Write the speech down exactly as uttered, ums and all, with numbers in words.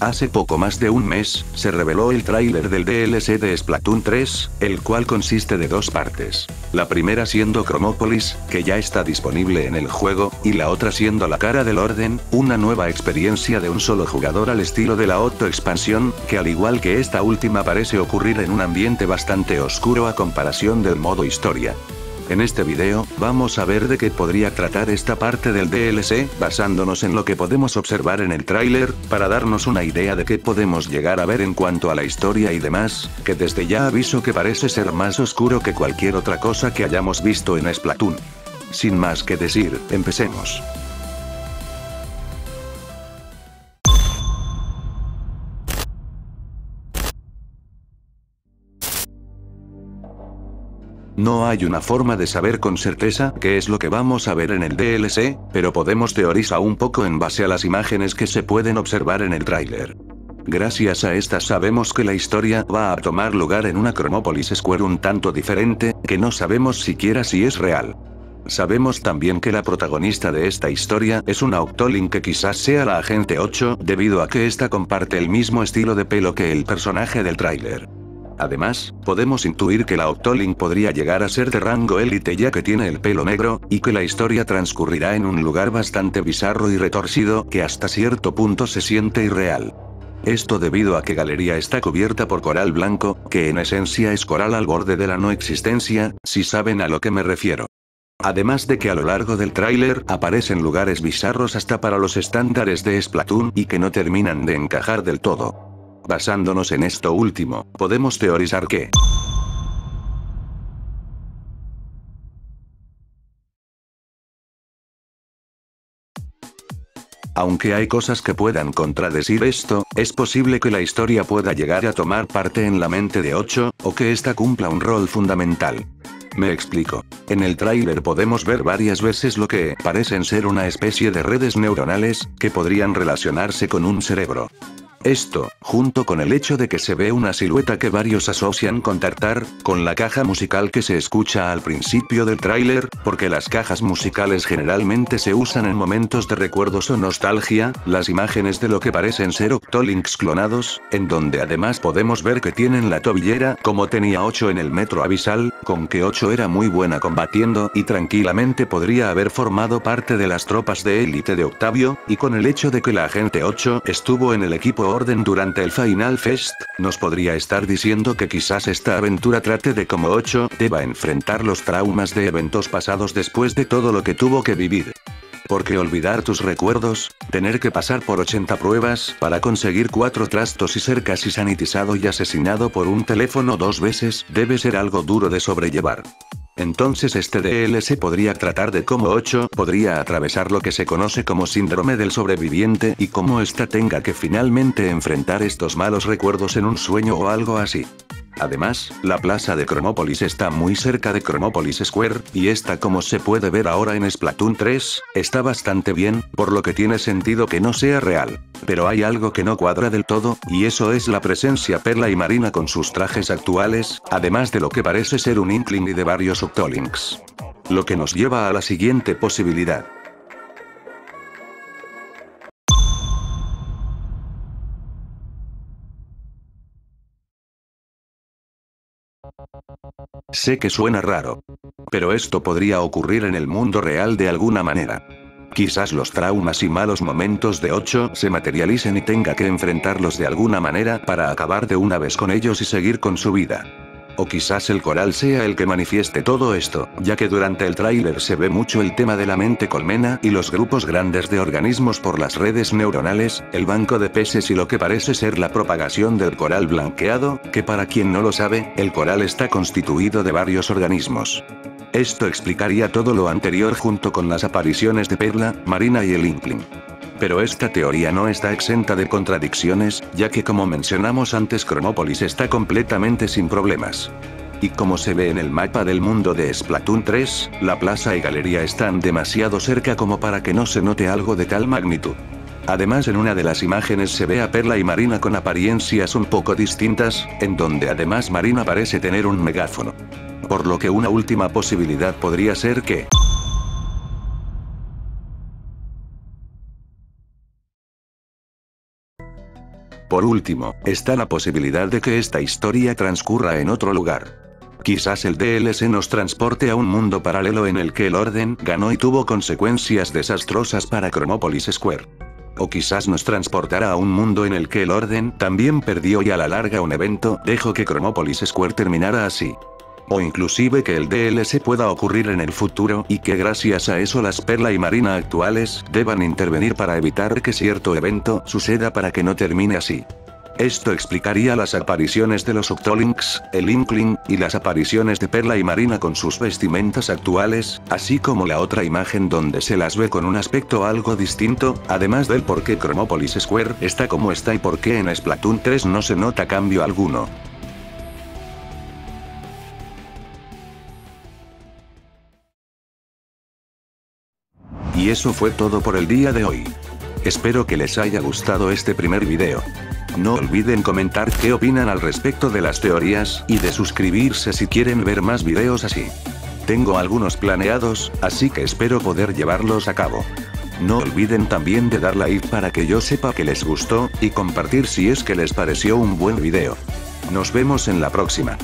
Hace poco más de un mes, se reveló el tráiler del D L C de Splatoon tres, el cual consiste de dos partes. La primera siendo Cromópolis, que ya está disponible en el juego, y la otra siendo La Cara del Orden, una nueva experiencia de un solo jugador al estilo de la octoexpansión, que al igual que esta última parece ocurrir en un ambiente bastante oscuro a comparación del modo historia. En este video, vamos a ver de qué podría tratar esta parte del D L C, basándonos en lo que podemos observar en el tráiler, para darnos una idea de qué podemos llegar a ver en cuanto a la historia y demás, que desde ya aviso que parece ser más oscuro que cualquier otra cosa que hayamos visto en Splatoon. Sin más que decir, empecemos. No hay una forma de saber con certeza qué es lo que vamos a ver en el D L C, pero podemos teorizar un poco en base a las imágenes que se pueden observar en el tráiler. Gracias a estas sabemos que la historia va a tomar lugar en una Cromópolis Square un tanto diferente, que no sabemos siquiera si es real. Sabemos también que la protagonista de esta historia es una Octoling que quizás sea la Agente ocho, debido a que esta comparte el mismo estilo de pelo que el personaje del tráiler. Además, podemos intuir que la Octoling podría llegar a ser de rango élite ya que tiene el pelo negro, y que la historia transcurrirá en un lugar bastante bizarro y retorcido que hasta cierto punto se siente irreal. Esto debido a que Galería está cubierta por coral blanco, que en esencia es coral al borde de la no existencia, si saben a lo que me refiero. Además de que a lo largo del tráiler aparecen lugares bizarros hasta para los estándares de Splatoon y que no terminan de encajar del todo. Basándonos en esto último, podemos teorizar que aunque hay cosas que puedan contradecir esto, es posible que la historia pueda llegar a tomar parte en la mente de ocho, o que ésta cumpla un rol fundamental. Me explico. En el tráiler podemos ver varias veces lo que parecen ser una especie de redes neuronales, que podrían relacionarse con un cerebro. Esto, junto con el hecho de que se ve una silueta que varios asocian con Tartar, con la caja musical que se escucha al principio del tráiler, porque las cajas musicales generalmente se usan en momentos de recuerdos o nostalgia, las imágenes de lo que parecen ser Octolings clonados, en donde además podemos ver que tienen la tobillera como tenía ocho en el metro abisal, con que ocho era muy buena combatiendo y tranquilamente podría haber formado parte de las tropas de élite de Octavio, y con el hecho de que la Agente ocho estuvo en el equipo Orden durante el Final Fest, nos podría estar diciendo que quizás esta aventura trate de cómo ocho deba enfrentar los traumas de eventos pasados después de todo lo que tuvo que vivir. Porque olvidar tus recuerdos, tener que pasar por ochenta pruebas para conseguir cuatro trastos y ser casi sanitizado y asesinado por un teléfono dos veces, debe ser algo duro de sobrellevar. Entonces este D L C podría tratar de cómo ocho podría atravesar lo que se conoce como síndrome del sobreviviente y cómo ésta tenga que finalmente enfrentar estos malos recuerdos en un sueño o algo así. Además, la plaza de Cromópolis está muy cerca de Cromópolis Square, y esta, como se puede ver ahora en Splatoon tres, está bastante bien, por lo que tiene sentido que no sea real. Pero hay algo que no cuadra del todo, y eso es la presencia Perla y Marina con sus trajes actuales, además de lo que parece ser un Inkling y de varios Octolings. Lo que nos lleva a la siguiente posibilidad. Sé que suena raro, pero esto podría ocurrir en el mundo real de alguna manera. Quizás los traumas y malos momentos de ocho se materialicen y tenga que enfrentarlos de alguna manera para acabar de una vez con ellos y seguir con su vida. O quizás el coral sea el que manifieste todo esto, ya que durante el tráiler se ve mucho el tema de la mente colmena y los grupos grandes de organismos por las redes neuronales, el banco de peces y lo que parece ser la propagación del coral blanqueado, que para quien no lo sabe, el coral está constituido de varios organismos. Esto explicaría todo lo anterior junto con las apariciones de Perla, Marina y el Inkling. Pero esta teoría no está exenta de contradicciones, ya que como mencionamos antes Cromópolis está completamente sin problemas. Y como se ve en el mapa del mundo de Splatoon tres, la plaza y galería están demasiado cerca como para que no se note algo de tal magnitud. Además en una de las imágenes se ve a Perla y Marina con apariencias un poco distintas, en donde además Marina parece tener un megáfono. Por lo que una última posibilidad podría ser que Por último, está la posibilidad de que esta historia transcurra en otro lugar. Quizás el D L C nos transporte a un mundo paralelo en el que el Orden ganó y tuvo consecuencias desastrosas para Cromópolis Square. O quizás nos transportará a un mundo en el que el Orden también perdió y a la larga un evento dejó que Cromópolis Square terminara así. O inclusive que el D L C pueda ocurrir en el futuro y que gracias a eso las Perla y Marina actuales deban intervenir para evitar que cierto evento suceda para que no termine así. Esto explicaría las apariciones de los Octolings, el Inkling, y las apariciones de Perla y Marina con sus vestimentas actuales, así como la otra imagen donde se las ve con un aspecto algo distinto, además del por qué Cromópolis Square está como está y por qué en Splatoon tres no se nota cambio alguno. Y eso fue todo por el día de hoy. Espero que les haya gustado este primer video. No olviden comentar qué opinan al respecto de las teorías y de suscribirse si quieren ver más videos así. Tengo algunos planeados, así que espero poder llevarlos a cabo. No olviden también de dar like para que yo sepa que les gustó y compartir si es que les pareció un buen video. Nos vemos en la próxima.